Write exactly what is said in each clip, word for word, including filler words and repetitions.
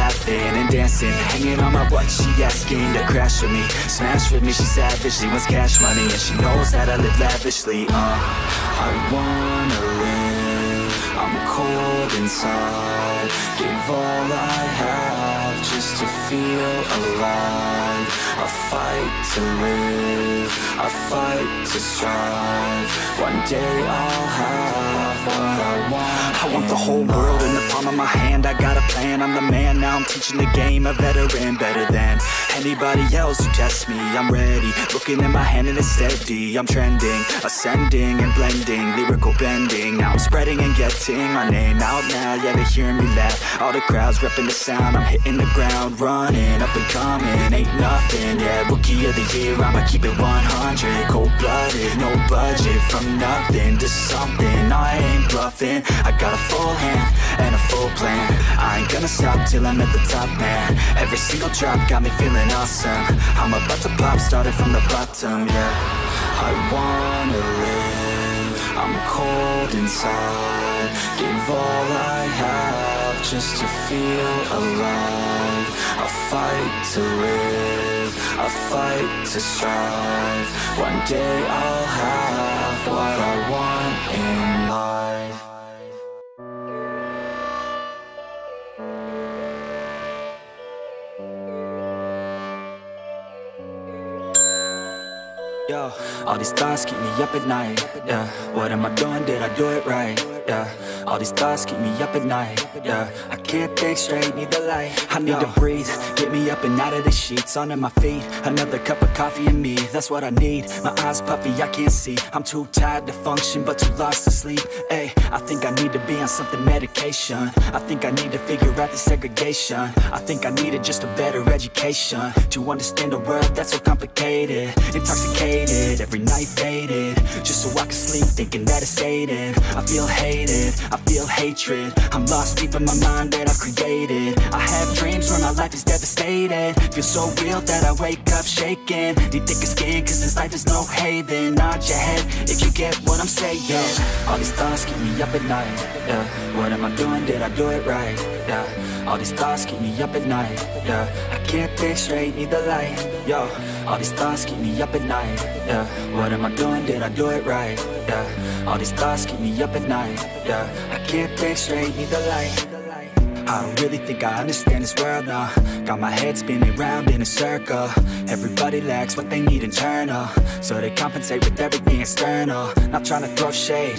laughing and dancing, hanging on my butt. She asking to crash with me, smash with me. She savage, she wants cash money, and she knows that I live lavishly. Uh, I wanna live. I'm cold inside. Give all I have just to feel alive. I fight to live. I fight to strive. One day I'll have what I want. I want the whole world in the palm of my hand. I got a plan. I'm the man. Now I'm teaching the game, a veteran, better than anybody else who tests me. I'm ready, looking at my hand and it's steady. I'm trending, ascending and blending, lyrical bending. Now I'm spreading and getting my name out now. Yeah, they hearing me laugh, all the crowds repping the sound. I'm hitting the ground running, up and coming, ain't nothing. Yeah, rookie of the year, I'ma keep it one hundred. Cold-blooded, no budget, from nothing to something. I ain't bluffing, I got a full hand and a full plan. I ain't gonna stop till I'm at the top, man. Every single drop got me feeling awesome. I'm about to pop, started from the bottom, yeah. I wanna live, I'm cold inside. Give all I have just to feel alive. I fight to live, I fight to strive. One day I'll have what I want in life. Yo, all these thoughts keep me up at night, yeah. What am I doing, did I do it right, yeah. All these thoughts keep me up at night, yeah. I can't think straight, need the light. I need Yo. to breathe, get me up and out of the sheets. Under my feet, another cup of coffee and me. That's what I need, my eyes puffy, I can't see. I'm too tired to function, but too lost to sleep. Ay, I think I need to be on something medication. I think I need to figure out the segregation. I think I needed just a better education, to understand a world that's so complicated. Intoxicated, every night faded, just so I can sleep thinking that it's sated. I feel hated, I feel hatred, I'm lost deep in my mind that I've created. I have dreams where my life is devastated, feel so real that I wake up shaking. Need thicker skin cause this life is no haven. Nod your head if you get what I'm saying. All these thoughts keep me up at night, yeah. What am I doing, did I do it right, yeah. All these thoughts keep me up at night, yeah. I can't think straight, need the light, yo. All these thoughts keep me up at night, yeah. What am I doing, did I do it right, yeah. All these thoughts keep me up at night, yeah. I can't think straight, need the light. I don't really think I understand this world now. Got my head spinning round in a circle. Everybody lacks what they need internal, so they compensate with everything external. Not trying to throw shade,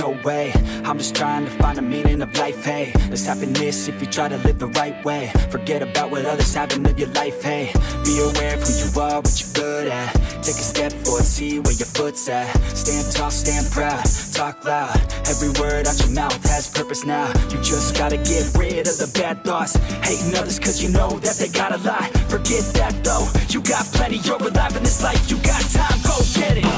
no way. I'm just trying to find the meaning of life, hey. There's happiness if you try to live the right way. Forget about what others have and live your life, hey. Be aware of who you are, what you're good at. Take a step forward, see where your foot's at. Stand tall, stand proud, talk loud. Every word out your mouth has purpose now. You just gotta get rid of the bad thoughts, hating others cause you know that they gotta lie. Forget that though, you got plenty, you're alive in this life. You got time, go get it.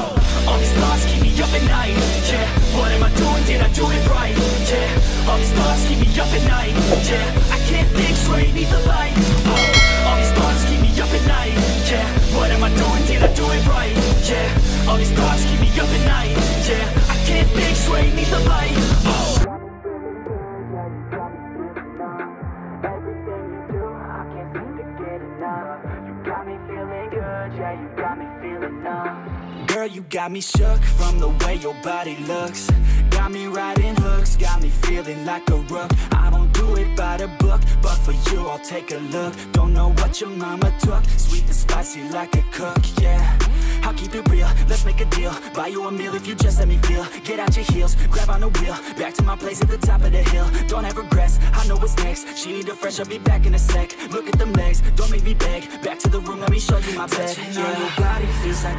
All these thoughts keep me up at night, yeah. What am I doing, did I do it right, yeah. All these thoughts keep me up at night, yeah. I can't think straight, need the light. Oh. All these thoughts keep me up at night, yeah. What am I doing, did I do it right, yeah. All these thoughts keep me up at night, yeah. I can't think straight, need the light. Oh. Girl, you got me shook from the way your body looks. Got me riding hooks, got me feeling like a rook. I don't do it by the book, but for you I'll take a look. Don't know what your mama took, sweet and spicy like a cook, yeah. I'll keep it real, let's make a deal. Buy you a meal if you just let me feel. Get out your heels, grab on the wheel. Back to my place at the top of the hill. Don't have regrets, I know what's next. She need a fresh, I'll be back in a sec. Look at them legs, don't make me beg. Back to the room, let me show you my bed. Touching yeah. on your body feels like